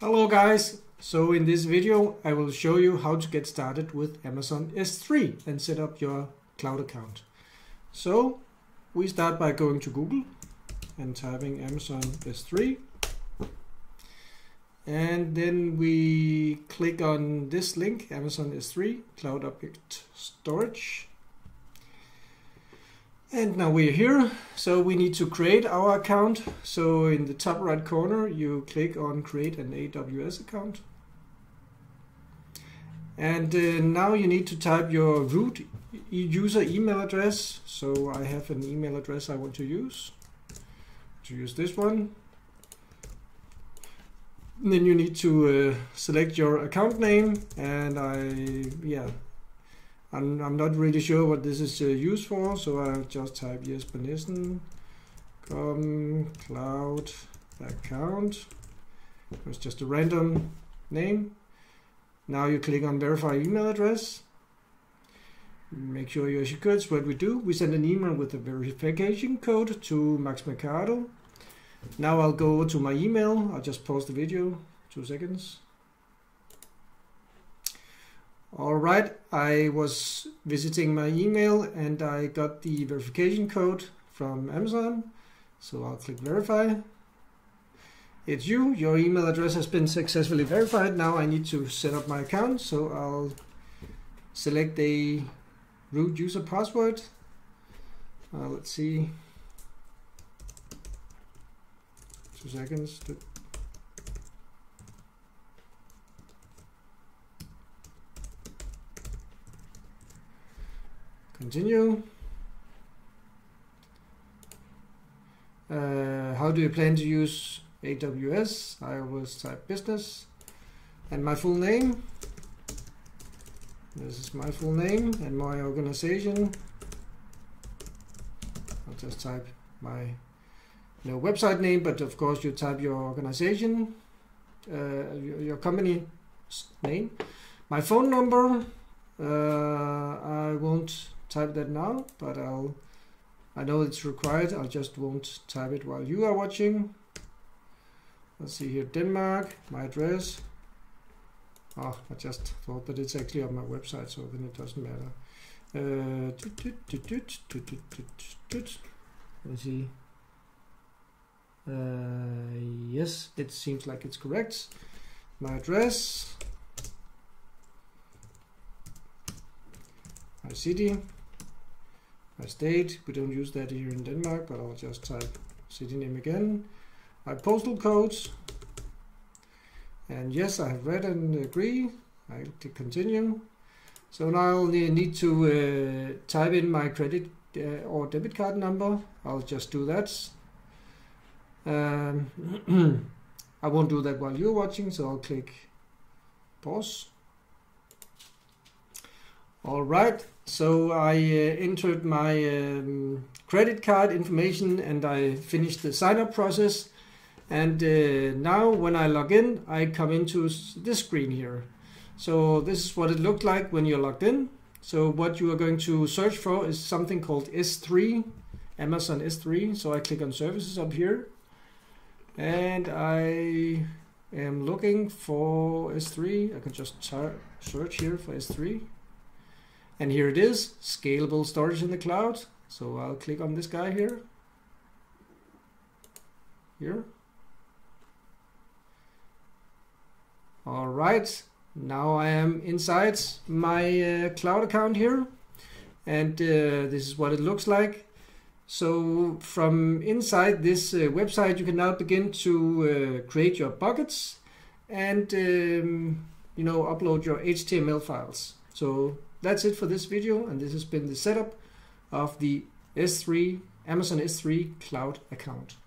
Hello guys, so in this video I will show you how to get started with Amazon S3 and set up your cloud account. So we start by going to Google and typing Amazon S3, and then we click on this link, Amazon S3 Cloud Object Storage. And now we're here, so we need to create our account. So in the top right corner, you click on create an AWS account. And now you need to type your root user email address. So I have an email address I want to use. To use this one. And then you need to select your account name, and I'm not really sure what this is used for, so I'll just type JesperNissen.com cloud account. It's just a random name. Now you click on verify email address. Make sure you're secure. It's what we do. We send an email with a verification code to Max Mercado. Now I'll go to my email. I'll just pause the video, 2 seconds. Alright, I was visiting my email and I got the verification code from Amazon. So I'll click verify. It's you. Your email address has been successfully verified. Now I need to set up my account. So I'll select a root user password. Let's see. 2 seconds. Continue. How do you plan to use AWS? I always type business. And my full name. This is my full name and my organization. I'll just type my website name, but of course you type your organization, your company's name. My phone number. I won't type that now, but I know it's required. I just won't type it while you are watching. Let's see here, Denmark, my address. Oh, I just thought that it's actually on my website, so then it doesn't matter. Let's see. Yes, it seems like it's correct. My address. My city, my state, we don't use that here in Denmark, but I'll just type city name again. My postal codes, and yes, I have read and agree. I'll click continue. So now I'll need to type in my credit or debit card number. I'll just do that. I won't do that while you're watching, so I'll click pause. Alright, so I entered my credit card information and I finished the sign-up process. And now when I log in, I come into this screen here. So this is what it looked like when you're logged in. So what you are going to search for is something called S3, Amazon S3. So I click on services up here. And I am looking for S3. I can just search here for S3. And here it is, scalable storage in the cloud. So I'll click on this guy here. All right, now I am inside my cloud account here. And this is what it looks like. So from inside this website, you can now begin to create your buckets and upload your HTML files. So that's it for this video, and this has been the setup of the Amazon S3 Cloud account.